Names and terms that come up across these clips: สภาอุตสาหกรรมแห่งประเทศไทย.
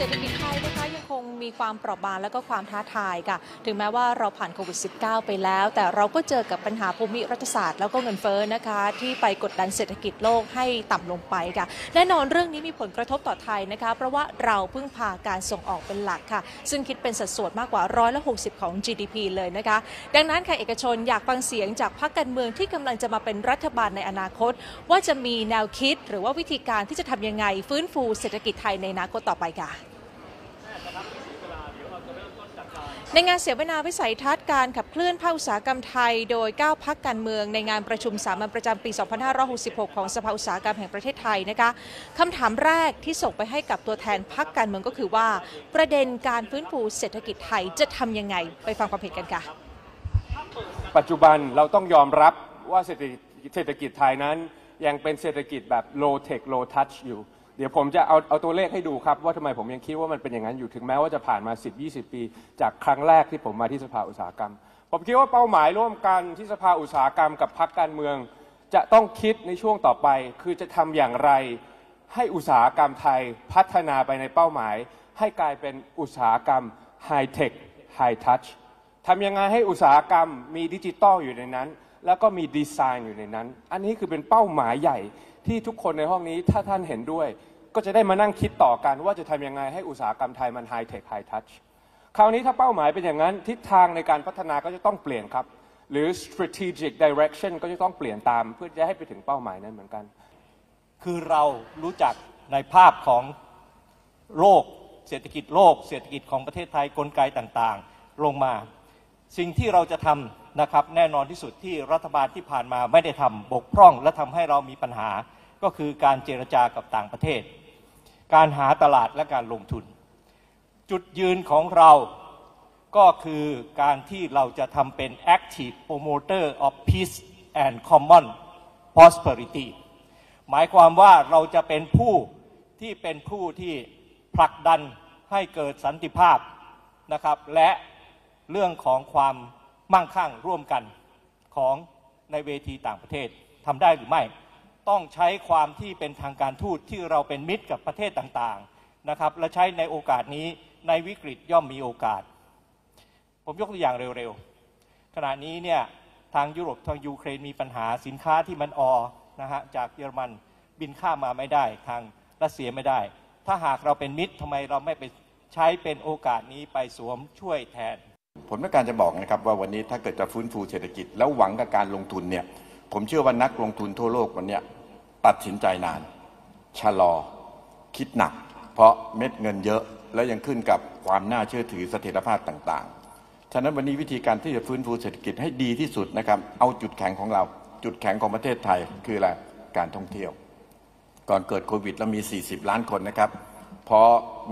เศรษฐกิจไทยนะคะยังคงมีความเปราะบางและก็ความท้าทายค่ะถึงแม้ว่าเราผ่านโควิด -19 ไปแล้วแต่เราก็เจอกับปัญหาภูมิรัฐศาสตร์แล้วก็เงินเฟ้อนะคะที่ไปกดดันเศรษฐกิจโลกให้ต่ำลงไปค่ะแน่นอนเรื่องนี้มีผลกระทบต่อไทยนะคะเพราะว่าเราพึ่งพาการส่งออกเป็นหลักค่ะซึ่งคิดเป็นสัดส่วนมากกว่า160%ของ GDP เลยนะคะดังนั้นค่ะเอกชนอยากฟังเสียงจากพรรคการเมืองที่กำลังจะมาเป็นรัฐบาลในอนาคตว่าจะมีแนวคิดหรือว่าวิธีการที่จะทำยังไงฟื้นฟูเศรษฐกิจไทยในอนาคตต่อไปค่ะในงานเสวนาวิสัยทัศน์การขับเคลื่อนภาคอุตสาหกรรมไทยโดย9พรรคการเมืองในงานประชุมสามัญประจำปี 2566 ของสภาอุตสาหกรรมแห่งประเทศไทยนะคะคำถามแรกที่ส่งไปให้กับตัวแทนพรรคการเมืองก็คือว่าประเด็นการฟื้นฟูเศรษฐกิจไทยจะทำยังไงไปฟังความเห็นกันค่ะปัจจุบันเราต้องยอมรับว่าเศรษฐกิจไทยนั้นยังเป็นเศรษฐกิจแบบ low tech low touch อยู่เดี๋ยวผมจะเอาตัวเลขให้ดูครับว่าทำไมผมยังคิดว่ามันเป็นอย่างนั้นอยู่ถึงแม้ว่าจะผ่านมา 10-20 ปีจากครั้งแรกที่ผมมาที่สภาอุตสาหกรรมผมคิดว่าเป้าหมายร่วมกันที่สภาอุตสาหกรรมกับพรรคการเมืองจะต้องคิดในช่วงต่อไปคือจะทำอย่างไรให้อุตสาหกรรมไทยพัฒนาไปในเป้าหมายให้กลายเป็นอุตสาหกรรม high tech high touch ทำยังไงให้อุตสาหกรรมมีดิจิตอลอยู่ในนั้นแล้วก็มีดีไซน์อยู่ในนั้นอันนี้คือเป็นเป้าหมายใหญ่ที่ทุกคนในห้องนี้ถ้าท่านเห็นด้วยก็จะได้มานั่งคิดต่อกันว่าจะทำยังไงให้อุตสาหกรรมไทยมันไฮเทคไฮทัชคราวนี้ถ้าเป้าหมายเป็นอย่างนั้นทิศทางในการพัฒนาก็จะต้องเปลี่ยนครับหรือ strategic direction ก็จะต้องเปลี่ยนตามเพื่อจะให้ไปถึงเป้าหมายนั้นเหมือนกันคือเรารู้จักในภาพของโลกเศรษฐกิจโลกเศรษฐกิจของประเทศไทยกลไกต่างๆลงมาสิ่งที่เราจะทำนะครับแน่นอนที่สุดที่รัฐบาลที่ผ่านมาไม่ได้ทำบกพร่องและทำให้เรามีปัญหาก็คือการเจรจากับต่างประเทศการหาตลาดและการลงทุนจุดยืนของเราก็คือการที่เราจะทำเป็น Active Promoter of Peace and Common Prosperity หมายความว่าเราจะเป็นผู้ที่ผลักดันให้เกิดสันติภาพนะครับและเรื่องของความมั่งคั่งร่วมกันของในเวทีต่างประเทศทำได้หรือไม่ต้องใช้ความที่เป็นทางการทูตที่เราเป็นมิตรกับประเทศต่างๆนะครับและใช้ในโอกาสนี้ในวิกฤตย่อมมีโอกาสผมยกตัวอย่างเร็วๆขณะนี้เนี่ยทางยุโรปทางยูเครนมีปัญหาสินค้าที่มันจากเยอรมันบินข้ามมาไม่ได้ทางรัสเซียไม่ได้ถ้าหากเราเป็นมิตรทำไมเราไม่ไปใช้เป็นโอกาสนี้ไปสวมช่วยแทนผมต้องการจะบอกนะครับว่าวันนี้ถ้าเกิดจะฟื้นฟูเศรษฐกิจแล้วหวังกับการลงทุนเนี่ยผมเชื่อว่านักลงทุนทั่วโลกวันนี้ตัดสินใจนานชะลอคิดหนักเพราะเม็ดเงินเยอะและยังขึ้นกับความน่าเชื่อถือเสถียรภาพต่างๆฉะนั้นวันนี้วิธีการที่จะฟื้นฟูเศรษฐกิจให้ดีที่สุดนะครับเอาจุดแข็งของเราจุดแข็งของประเทศไทยคืออะไรการท่องเที่ยวก่อนเกิดโควิดเรามี40ล้านคนนะครับพอ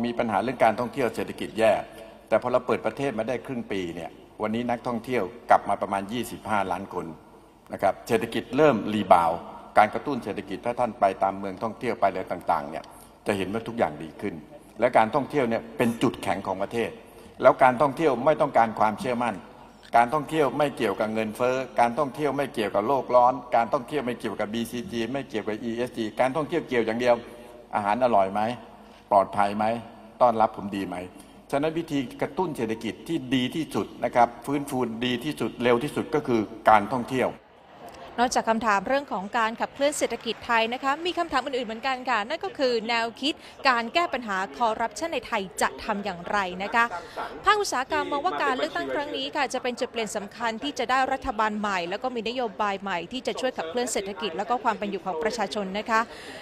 มีปัญหาเรื่องการท่องเที่ยวเศรษฐกิจแย่แต่พอเราเปิดประเทศมาได้ครึ่งปีเนี่ยวันนี้นักท่องเที่ยวกลับมาประมาณ25ล้านคนนะครับเศรษฐกิจเริ่มรีบาวการกระตุ้นเศรษฐกิจถ้าท่านไปตามเมืองท่องเที่ยวไปอะไรต่างๆเนี่ยจะเห็นว่าทุกอย่างดีขึ้นและการท่องเที่ยวเนี่ยเป็นจุดแข็งของประเทศแล้วการท่องเที่ยวไม่ต้องการความเชื่อมั่นการท่องเที่ยวไม่เกี่ยวกับเงินเฟ้อการท่องเที่ยวไม่เกี่ยวกับโลกร้อนการท่องเที่ยวไม่เกี่ยวกับ BCG ไม่เกี่ยวกับ ESG การท่องเที่ยวเกี่ยวอย่างเดียวอาหารอร่อยไหมปลอดภัยไหมต้อนรับผมดีไหมฉะนั้นวิธีกระตุ้นเศรษฐกิจที่ดีที่สุดนะครับฟื้นฟูดีที่สุดเร็วที่สุดก็คือการท่องเที่ยวนอกจากคำถามเรื่องของการขับเคลื่อนเศรษฐกิจไทยนะคะมีคำถามอื่นๆเหมือนกันค่ะนั่นก็คือแนวคิดการแก้ปัญหาคอร์รัปชันในไทยจะทำอย่างไรนะคะภาคอุตสาหกรรมมองว่าการเลือกตั้งครั้งนี้ค่ะจะเป็นจุดเปลี่ยนสำคัญที่จะได้รัฐบาลใหม่แล้วก็มีนโยบายใหม่ที่จะช่วยขับเคลื่อนเศรษฐกิจแล้วก็ความเป็นอยู่ของประชาชนนะคะ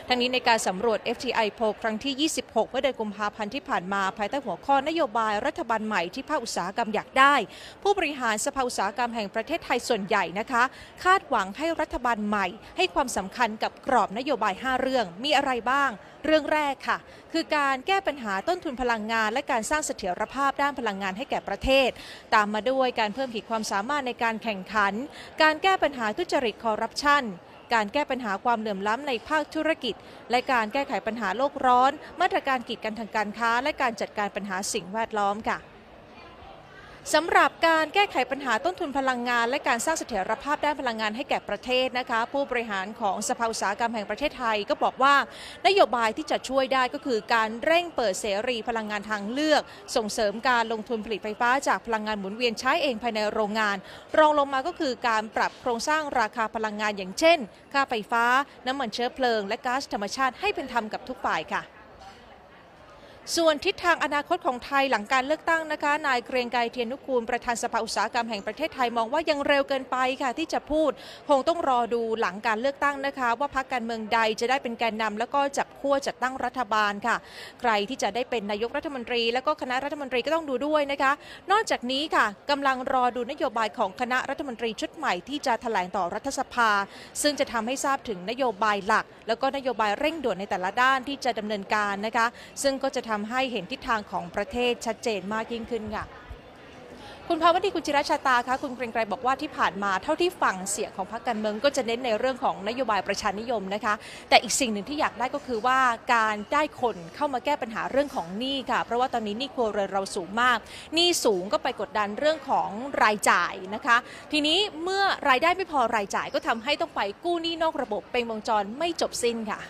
ทั้งนี้ในการสำรวจ FTI Poll ครั้งที่26เมื่อเดือนกุมภาพันธ์ที่ผ่านมาภายใต้หัวข้อนโยบายรัฐบาลใหม่ที่ภาคอุตสาหกรรมอยากได้ผู้บริหารสภาอุตสาหกรรมแห่งประเทศไทยส่วนใหญ่นะคะคาดหวังให้รัฐบาลใหม่ให้ความสำคัญกับกรอบนโยบาย5เรื่องมีอะไรบ้างเรื่องแรกค่ะคือการแก้ปัญหาต้นทุนพลังงานและการสร้างเสถียรภาพด้านพลังงานให้แก่ประเทศตามมาด้วยการเพิ่มขีดความสามารถในการแข่งขันการแก้ปัญหาทุจริตคอร์รัปชันการแก้ปัญหาความเหลื่อมล้ำในภาคธุรกิจและการแก้ไขปัญหาโลกร้อนมาตรการกีดกันทางการค้าและการจัดการปัญหาสิ่งแวดล้อมค่ะ สำหรับการแก้ไขปัญหาต้นทุนพลังงานและการสร้างเสถียรภาพด้านพลังงานให้แก่ประเทศนะคะผู้บริหารของสภาอุตสาหกรรมแห่งประเทศไทยก็บอกว่านโยบายที่จะช่วยได้ก็คือการเร่งเปิดเสรีพลังงานทางเลือกส่งเสริมการลงทุนผลิตไฟฟ้าจากพลังงานหมุนเวียนใช้เองภายในโรงงานรองลงมาก็คือการปรับโครงสร้างราคาพลังงานอย่างเช่นค่าไฟฟ้าน้ำมันเชื้อเพลิงและก๊าซธรรมชาติให้เป็นธรรมกับทุกฝ่ายค่ะส่วนทิศทางอนาคตของไทยหลังการเลือกตั้งนะคะนายเกรียงไกรเทียนนุกูลประธานสภาอุตสาหกรรมแห่งประเทศไทยมองว่ายังเร็วเกินไปค่ะที่จะพูดคงต้องรอดูหลังการเลือกตั้งนะคะว่าพรรคการเมืองใดจะได้เป็นแกนนำแล้วก็จับขั้วจัดตั้งรัฐบาลค่ะใครที่จะได้เป็นนายกรัฐมนตรีและก็คณะรัฐมนตรีก็ต้องดูด้วยนะคะนอกจากนี้ค่ะกำลังรอดูนโยบายของคณะรัฐมนตรีชุดใหม่ที่จะแถลงต่อรัฐสภาซึ่งจะทำให้ทราบถึงนโยบายหลักแล้วก็นโยบายเร่งด่วนในแต่ละด้านที่จะดำเนินการนะคะซึ่งก็จะทำให้เห็นทิศทางของประเทศชัดเจนมากยิ่งขึ้นค่ะคุณภาวดีคุณจิรชาตาคะคุณเกรียงไกรบอกว่าที่ผ่านมาเท่าที่ฟังเสียงของพรรคการเมืองก็จะเน้นในเรื่องของนโยบายประชานิยมนะคะแต่อีกสิ่งหนึ่งที่อยากได้ก็คือว่าการได้คนเข้ามาแก้ปัญหาเรื่องของหนี้ค่ะเพราะว่าตอนนี้หนี้ครัวเรือนเราสูงมากหนี้สูงก็ไปกดดันเรื่องของรายจ่ายนะคะทีนี้เมื่อรายได้ไม่พอรายจ่ายก็ทำให้ต้องไปกู้หนี้นอกระบบเป็นวงจรไม่จบสิ้นค่ะ